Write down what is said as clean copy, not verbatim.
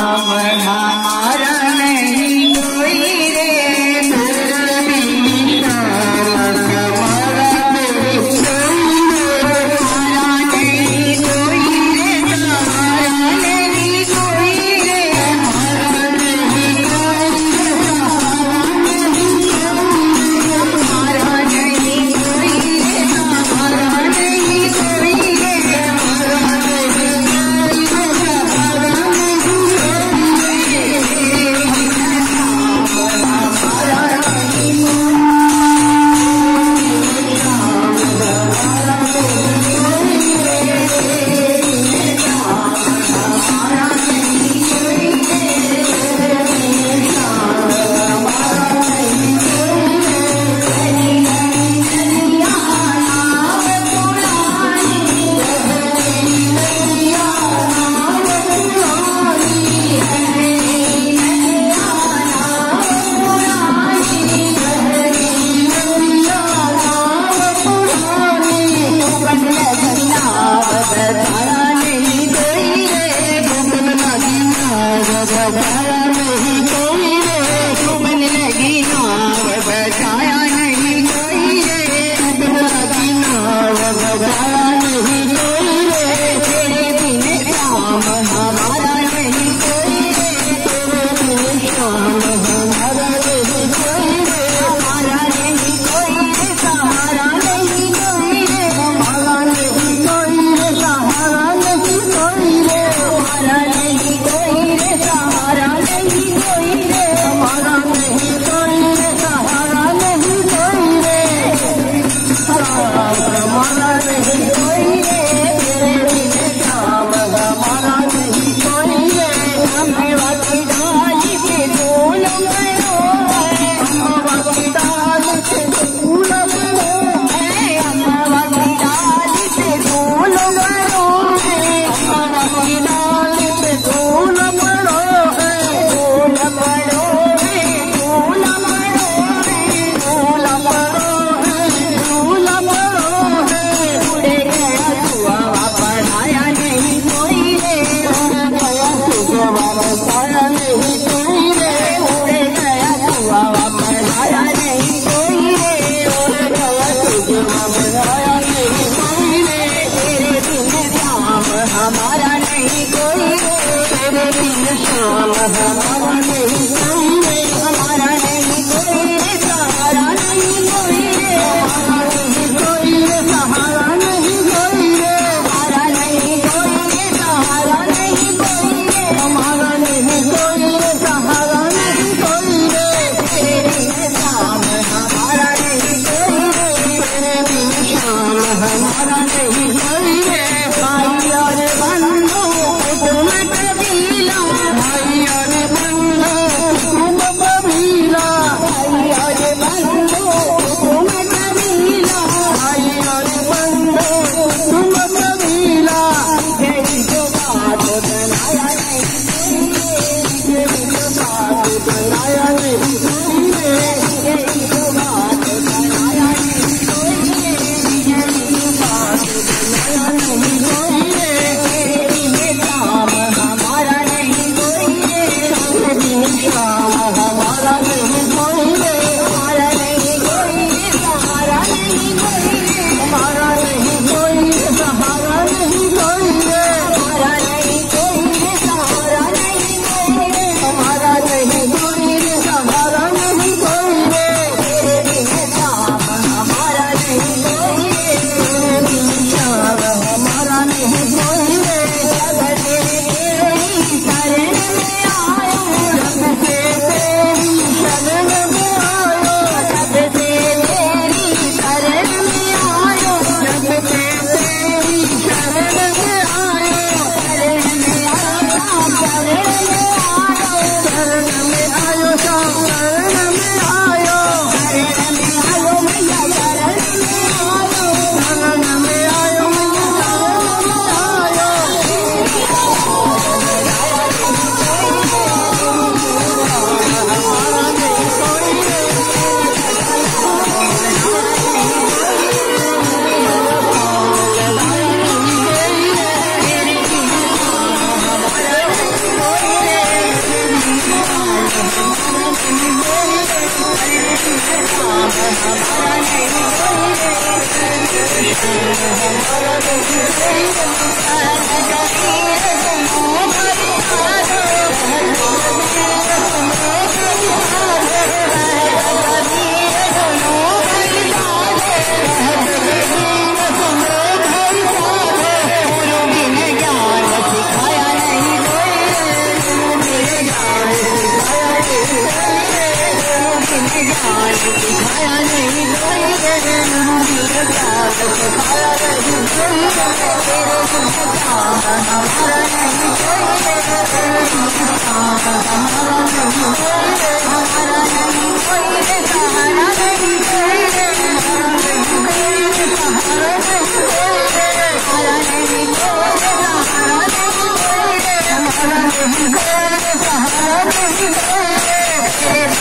Shabana. I'm not going to